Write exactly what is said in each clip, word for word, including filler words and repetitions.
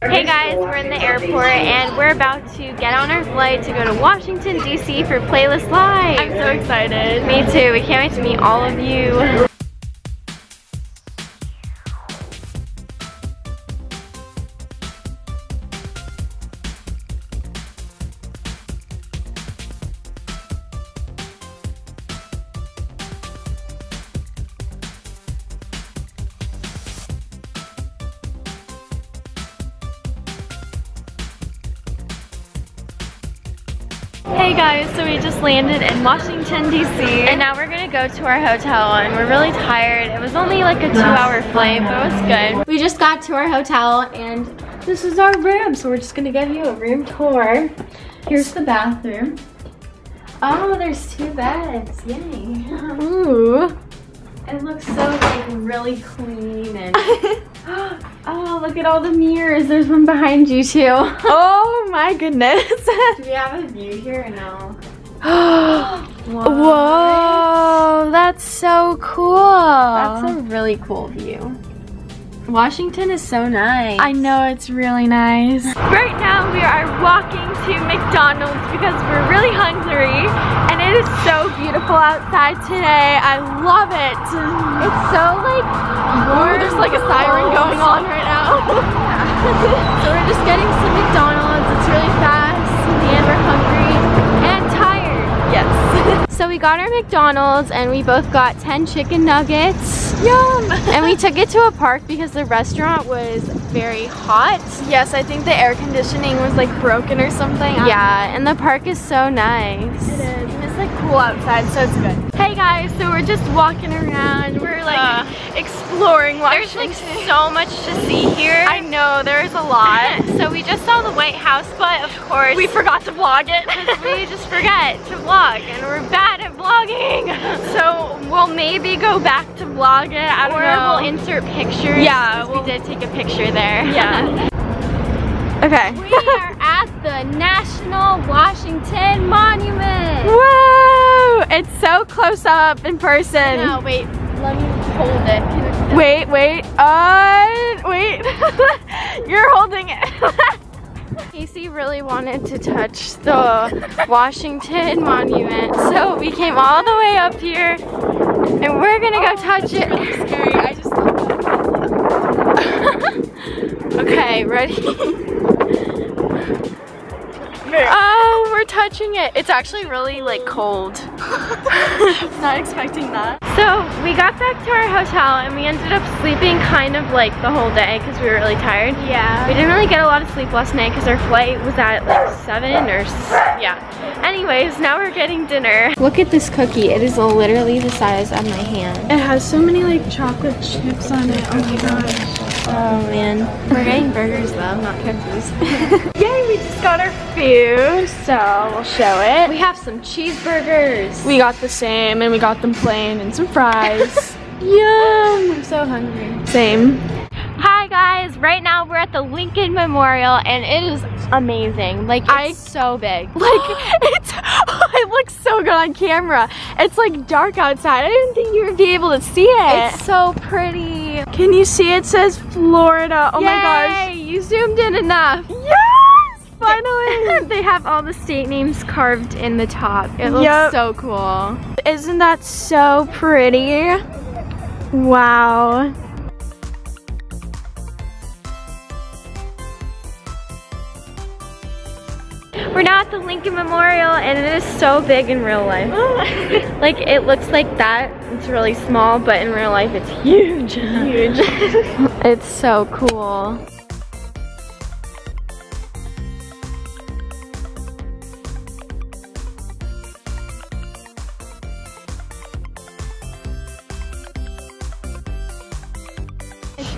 Hey guys, we're in the airport and we're about to get on our flight to go to Washington, D C for Playlist Live. I'm so excited. Me too. We can't wait to meet all of you. Hey guys, so we just landed in Washington, D C and now we're gonna go to our hotel and we're really tired. It was only like a two hour flight, but it was good. We just got to our hotel and this is our room, so we're just gonna give you a room tour. Here's the bathroom. Oh, there's two beds, yay. Ooh. It looks so like really clean and oh, look at all the mirrors. There's one behind you too. Oh my goodness. Do we have a view here or no? Whoa. Whoa, that's so cool. That's a really cool view. Washington is so nice. I know, it's really nice. Right now we are walking to McDonald's because we're really hungry and it is so beautiful outside today. I love it. It's so like warm. There's like a siren going on right now. Yeah. So we're just getting some McDonald's. It's really fast and we're hungry and tired. Yes. So we got our McDonald's and we both got ten chicken nuggets. Yum! And we took it to a park because the restaurant was very hot. Yes, I think the air conditioning was like broken or something. Yeah, and the park is so nice. It is. And it's like cool outside, so it's good. Hey guys, so we're just walking around. We're like uh, exploring Washington. There's like so much to see here. I know, there's a lot. So we just saw the White House, but of course we forgot to vlog it. Because we just forget to vlog and we're bad at vlogging. So we'll maybe go back to vlog. I don't or know. We'll insert pictures. Yeah, we'll, we did take a picture there. Yeah. Okay. We are at the National Washington Monument. Whoa! It's so close up in person. No, wait. Let me hold it. Can it wait, wait. Uh, wait. You're holding it. Casey really wanted to touch the Washington Monument, so we came all the way up here. And we're gonna oh, go touch it. Really scary. I just okay, ready? Oh, we're touching it. It's actually really like cold. Not expecting that. So we got back to our hotel and we ended up sleeping kind of like the whole day because we were really tired. Yeah. We didn't really get a lot of sleep last night because our flight was at like seven or yeah. Anyways, now we're getting dinner. Look at this cookie. It is literally the size of my hand. It has so many like chocolate chips on it. Oh my gosh. Oh man. We're getting burgers though, I'm not confused. Yay, we just got our food, so we'll show it. We have some cheeseburgers. We got the same and we got them plain and some fries. Yum, I'm so hungry. Same. Hi guys, right now we're at the Lincoln Memorial and it is amazing. Like it's I, so big. Like it's, oh, it looks so good on camera. It's like dark outside. I didn't think you would be able to see it. It's so pretty. Can you see it says Florida? Oh Yay, my gosh. You zoomed in enough. Yes, finally. They have all the state names carved in the top. It looks yep. so cool. Isn't that so pretty? Wow. We're now at the Lincoln Memorial and it is so big in real life. Like it looks like that, it's really small, but in real life it's huge. Huge. It's so cool.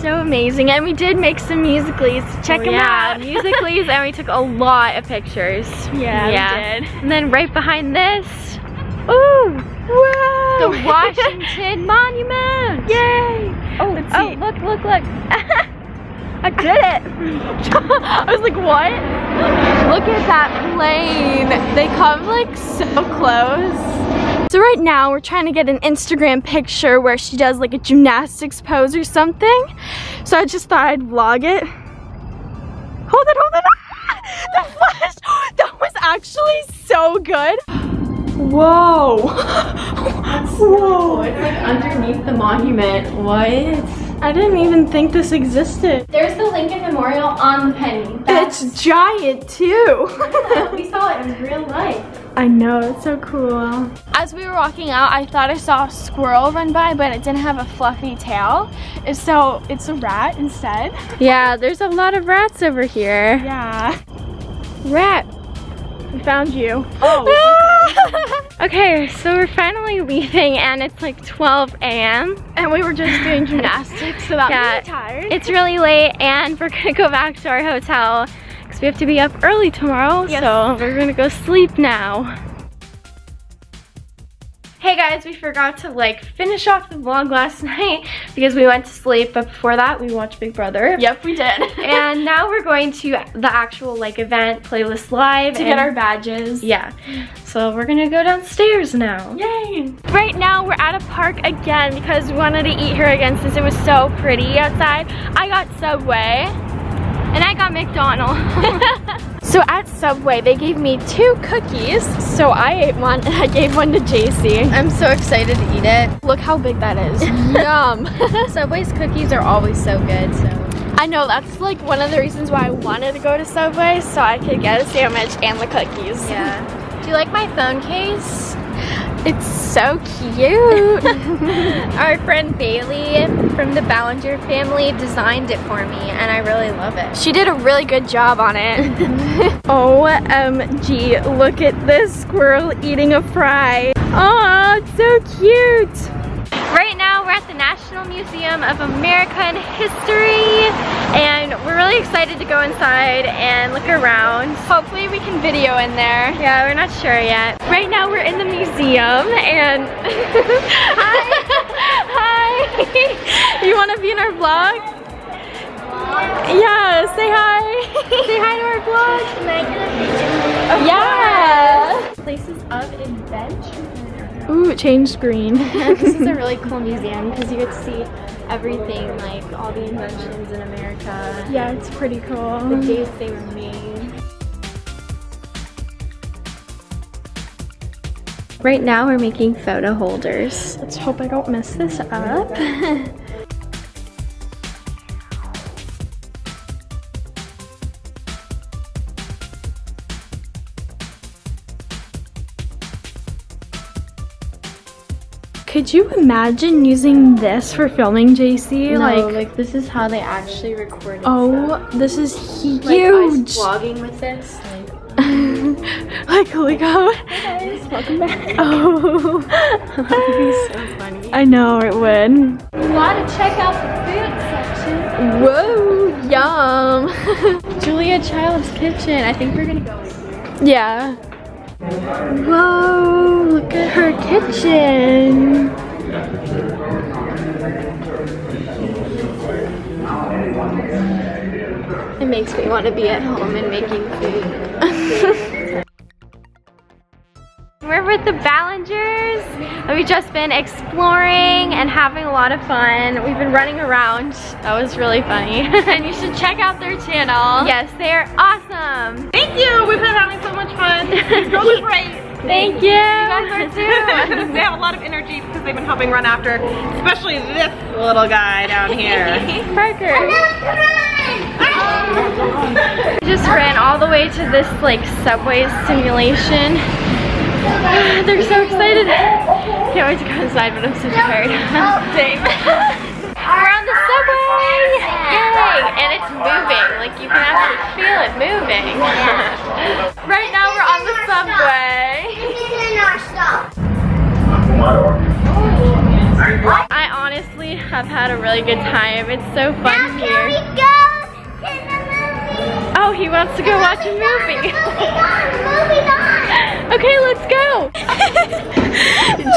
So amazing, and we did make some Musical.lys. Check oh, them yeah. out. Musical.lys, and we took a lot of pictures. Yeah, yeah, we did. And then right behind this, ooh, wow, the Washington Monument. Yay! Oh, Let's oh, see. look, look, look! I did it. I was like, what? Look at that plane. They come like so close. So right now we're trying to get an Instagram picture where she does like a gymnastics pose or something. So I just thought I'd vlog it. it, hold it up. That flashed. That was actually so good. Whoa. Whoa. It's like underneath the monument. What? I didn't even think this existed. There's the Lincoln Memorial on the penny. That's it's giant too. Yeah, we saw it in real life. I know, it's so cool. As we were walking out, I thought I saw a squirrel run by, but it didn't have a fluffy tail. So it's a rat instead. Yeah, there's a lot of rats over here. Yeah. Rat, we found you. Oh. Okay, so we're finally leaving and it's like twelve A M and we were just doing gymnastics, so that yeah, we were tired. It's really late and we're gonna go back to our hotel because we have to be up early tomorrow, yes. So we're gonna go sleep now. Hey guys, we forgot to like finish off the vlog last night because we went to sleep, but before that we watched Big Brother. Yep, we did. And now we're going to the actual like event, Playlist Live. To and, get our badges. Yeah. So we're gonna go downstairs now. Yay! Right now we're at a park again because we wanted to eat here again since it was so pretty outside. I got Subway and I got McDonald's. So at Subway, they gave me two cookies. So I ate one and I gave one to J C. I'm so excited to eat it. Look how big that is. Yum. Subway's cookies are always so good, so. I know, that's like one of the reasons why I wanted to go to Subway, so I could get a sandwich and the cookies. Yeah. Do you like my phone case? It's so cute. Our friend Bailey from the Ballinger family designed it for me and I really love it. She did a really good job on it. O M G, look at this squirrel eating a fry. Oh, it's so cute. Right now we're at the National Museum of American History and we're really excited to go inside and look around. Hopefully we can video in there. Yeah, we're not sure yet. Right now we're in the museum and... Hi! Hi! You want to be in our vlog? Yeah, say hi! Say hi to our vlog! Can I get a picture? Of yeah! Course. Places of adventure. Ooh, it changed green. This is a really cool museum because you get to see everything, like all the inventions in America. Yeah, it's pretty cool. The dates they were made. Right now we're making photo holders. Let's hope I don't mess this up. Could you imagine using this for filming, J C? No, like, like this is how they actually recorded. Oh, stuff. This is huge! Like, I was vlogging with this. Like, like look how. Hey guys, welcome back. Oh, that would be so funny. I know it would. You want to check out the food section? Whoa, yum! Julia Child's kitchen. I think we're gonna go in here. Yeah. Whoa, look at her kitchen. It makes me want to be at home and making food. We're with the Ballingers. We've just been exploring and having a lot of fun. We've been running around. That was really funny. And you should check out their channel. Yes, they're awesome. Thank you. We've been having so much fun. Girls are great. Thank you. You guys are too. They have a lot of energy because they've been helping run after, especially this little guy down here. Parker. Oh. We just ran all the way to this like subway simulation. They're so excited. Can't wait to go inside, but I'm so tired. Same. We're on the subway! Yay! And it's moving. Like, you can actually feel it moving. Right now, we're on the subway. I honestly have had a really good time. It's so fun here. Oh, he wants to go watch a movie. Moving on! Okay, let's go!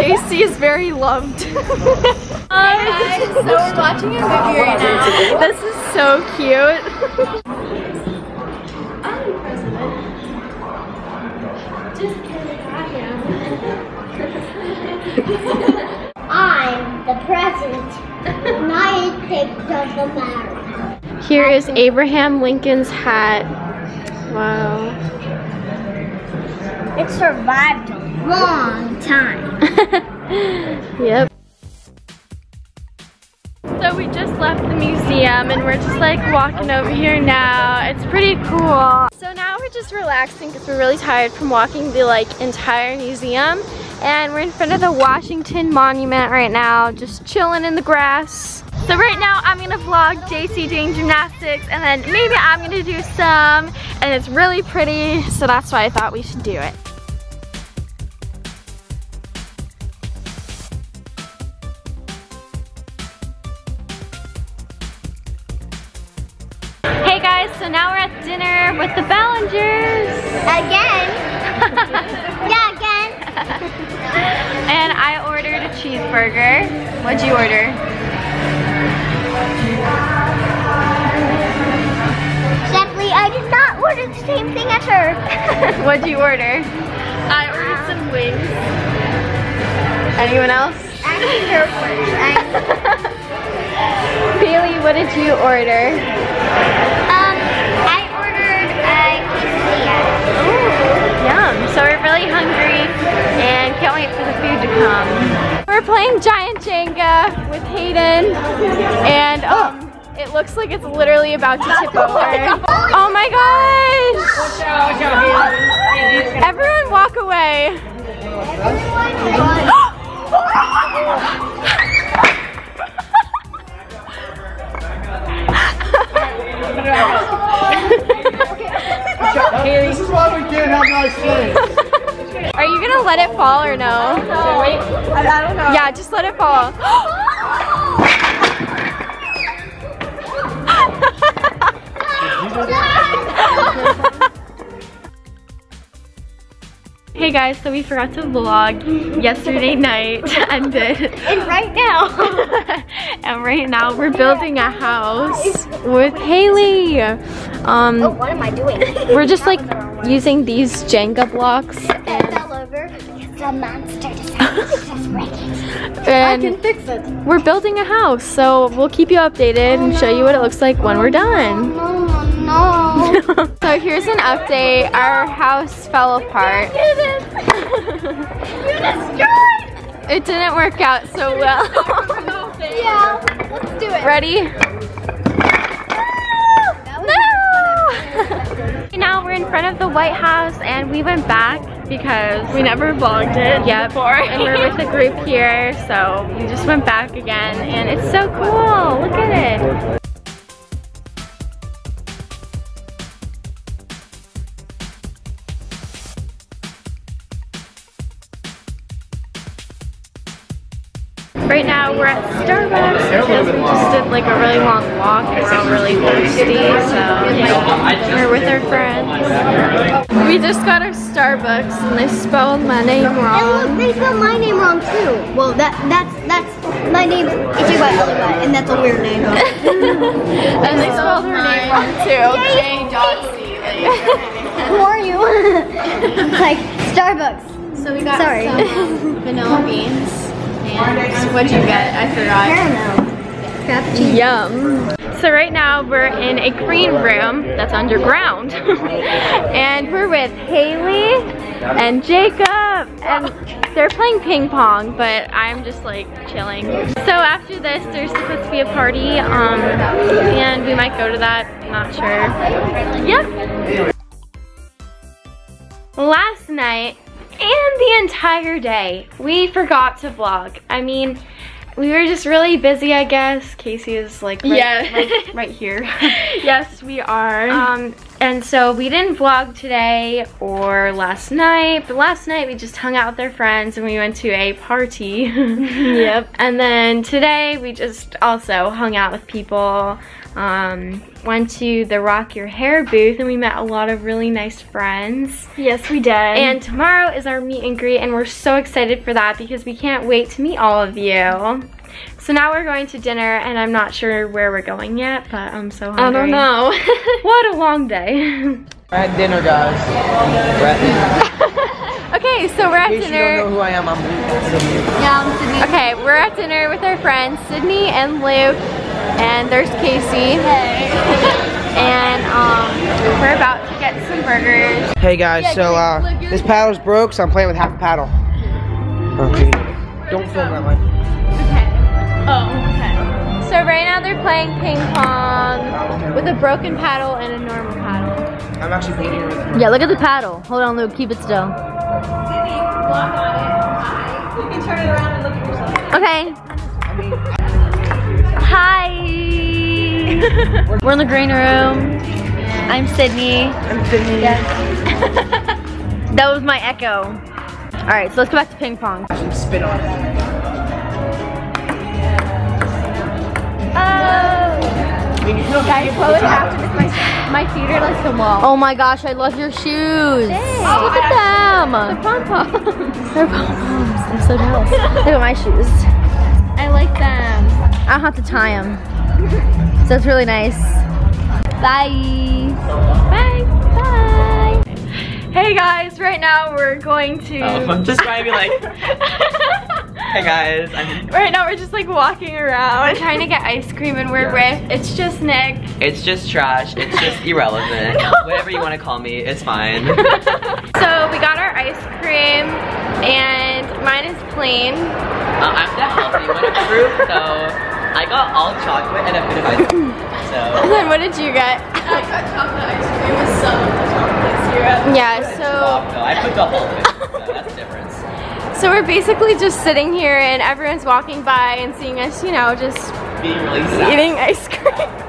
J C is very loved. um, Hi guys, so we're watching a movie right now. This is so cute. I'm president. Just kidding, I am. I'm the president. My pick doesn't matter. Here is Abraham Lincoln's hat. Wow. It survived a long time. Yep. So we just left the museum and we're just like walking over here now. It's pretty cool. So now we're just relaxing because we're really tired from walking the like entire museum. And we're in front of the Washington Monument right now, just chilling in the grass. So right now I'm gonna vlog J C doing gymnastics and then maybe I'm gonna do some, and it's really pretty, so that's why I thought we should do it. Hey guys, so now we're at dinner with the Ballingers. Again? Yeah, again. And I ordered a cheeseburger. What'd you order? Simply, I did not order the same thing as her. What'd you order? I ordered um, some wings. Anyone else? I need her wings. Bailey, what did you order? Um, I ordered a quesadilla. Ooh, yum. So we're really hungry and can't wait for the food to come. We're playing Giant Jenga with Hayden, and um, it looks like it's literally about to tip over. Oh my gosh! Everyone walk away. This is why we can't have nice things. Are you gonna let it fall or no? I don't know. Wait, I don't know. Yeah, just let it fall. Hey guys, so we forgot to vlog yesterday night and did. And right now. And right now we're building a house with Haley. Um, oh, what am I doing? We're just like using these Jenga blocks. The monster decided to just break it. And I can fix it. We're building a house, so we'll keep you updated oh, and show no. you what it looks like when oh, we're done. No, no, no. no. So here's an update. Our house fell apart. You destroyed. It didn't work out so well. Yeah, let's do it. Ready? No! No! Now we're in front of the White House, and we went back because we never vlogged it yep. before. And we're with a group here, so we just went back again, and it's so cool. Look at it. Right now we're at Starbucks because we just did like a really long walk and we're all really thirsty, so yeah, we're with our friends. We just got our Starbucks and they spelled my name wrong. And look, they spelled my name wrong too. Well, that that's that's my name. It's you by Ellie, and that's a weird name. And they spelled her name wrong too. Who are you? Like Starbucks. So we got Sorry. some um, vanilla beans. So what'd you get? I forgot. Caramel. Yum. So right now we're in a green room that's underground. And we're with Haley and Jacob. And they're playing ping pong, but I'm just like chilling. So after this, there's supposed to be a party. Um, and we might go to that. I'm not sure. Yep. Last night, and the entire day, we forgot to vlog. I mean, we were just really busy, I guess. Casey is like right, yeah. right, right here. Yes, we are. Um, and so we didn't vlog today or last night, but last night we just hung out with our friends and we went to a party. Yep. And then today we just also hung out with people. Um, went to the Rock Your Hair booth and we met a lot of really nice friends. Yes, we did. And tomorrow is our meet and greet and we're so excited for that because we can't wait to meet all of you. So now we're going to dinner and I'm not sure where we're going yet, but I'm so hungry. I don't know. What a long day. We're at dinner, guys. We're at dinner. Okay, so we're at dinner. In case you don't know who I am, I'm Sydney. Yeah, I'm Sydney. Okay, we're at dinner with our friends Sydney and Luke. And there's Casey. Hey. And um, we're about to get some burgers. Hey guys, yeah, so uh, this paddle's broke, so I'm playing with half a paddle. Okay. Don't film that way. Okay. Oh, okay. So right now they're playing ping pong with a broken paddle and a normal paddle. I'm actually painting with it. Yeah, look at the paddle. Hold on, Luke. Keep it still. You can turn it around and look at yourself. Okay. Hi. We're in the green room. I'm Sydney. I'm Sydney. Yes. That was my echo. All right, so let's go back to ping pong. I should spit on it. Oh. Guys, what would happen if my, my feet are like the wall? Oh my gosh, I love your shoes. Thanks. Oh, look at them. The pom-poms. They're pom-poms. I'm so jealous. Look at my shoes. I like them. I don't have to tie them. So it's really nice. Bye. Bye. Bye. Hey guys, right now we're going to... Oh, I'm just trying to be like... Hey guys, I'm right now we're just like walking around. We're trying to get ice cream and we're yes. with, it's just Nick. It's just trash, it's just irrelevant. No. Whatever you want to call me, it's fine. So we got our ice cream and mine is plain. Uh, I'm the healthy one of the group, so I got all chocolate and a bit of ice cream. So. And then what did you get? I got chocolate ice cream with some chocolate syrup. Yeah, so. Off, though. I put the whole thing, so that's the difference. So we're basically just sitting here and everyone's walking by and seeing us, you know, just being really sad. Eating ice cream.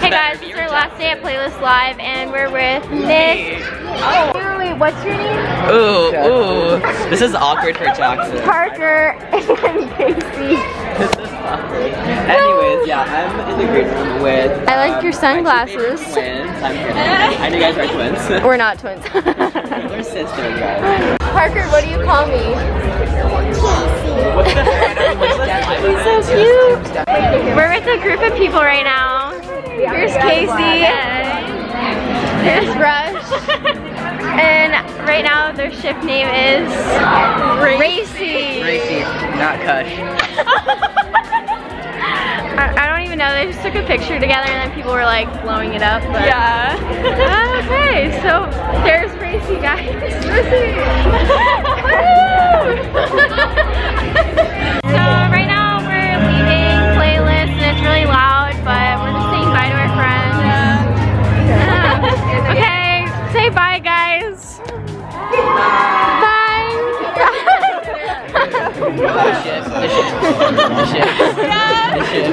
Hey guys, it's our last day at Playlist Live and we're with Nick. Oh. Wait, wait, wait, what's your name? Ooh, ooh. This is awkward for Jackson. Parker and Casey. This is awkward. Anyways, yeah, I'm in the green room with... Um, I like your sunglasses. Twins. I'm here. I know you guys are twins. We're not twins. We're sisters, guys. Parker, what do you call me? What's the heck? So cute. We're with a group of people right now. Here's Casey, and here's Rush, and right now their ship name is Racy. Racy, not Kush. I, I don't even know, they just took a picture together and then people were like blowing it up. But. Yeah. Okay, so there's Racy, guys. Racy! So right now we're leaving Playlist and it's really loud, but we're just bye to our friends. Yeah. Okay, say bye guys. Bye.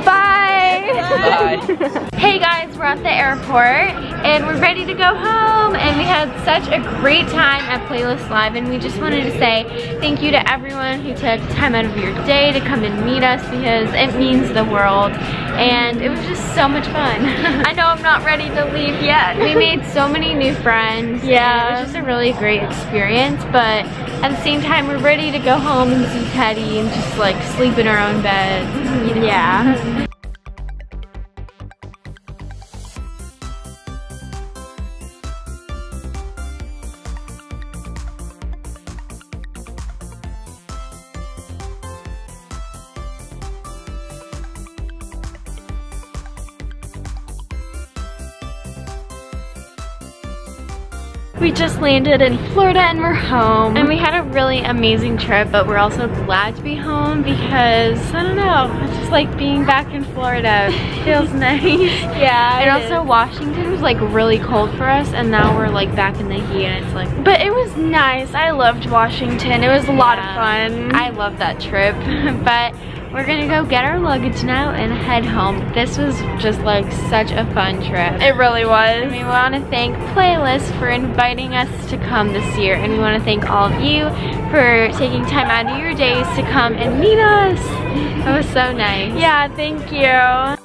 Bye. Bye. Hey guys, we're at the airport and we're ready to go home and we had such a great time at Playlist Live and we just wanted to say thank you to everyone who took time out of your day to come and meet us because it means the world. And it was just so much fun. I know I'm not ready to leave yet. We made so many new friends. Yeah. It was just a really great experience, but at the same time, we're ready to go home and see Teddy and just like sleep in our own beds. You know? Yeah. We just landed in Florida and we're home. And we had a really amazing trip, but we're also glad to be home because, I don't know, it's just like being back in Florida. Feels nice. Yeah, And also is. Washington was like really cold for us and now we're like back in the heat and it's like... But it was nice. I loved Washington. It was a lot yeah. of fun. I loved that trip. But we're gonna go get our luggage now and head home. This was just like such a fun trip. It really was. And we wanna thank Playlist for inviting us to come this year. And we wanna thank all of you for taking time out of your days to come and meet us. That was so nice. Yeah, thank you.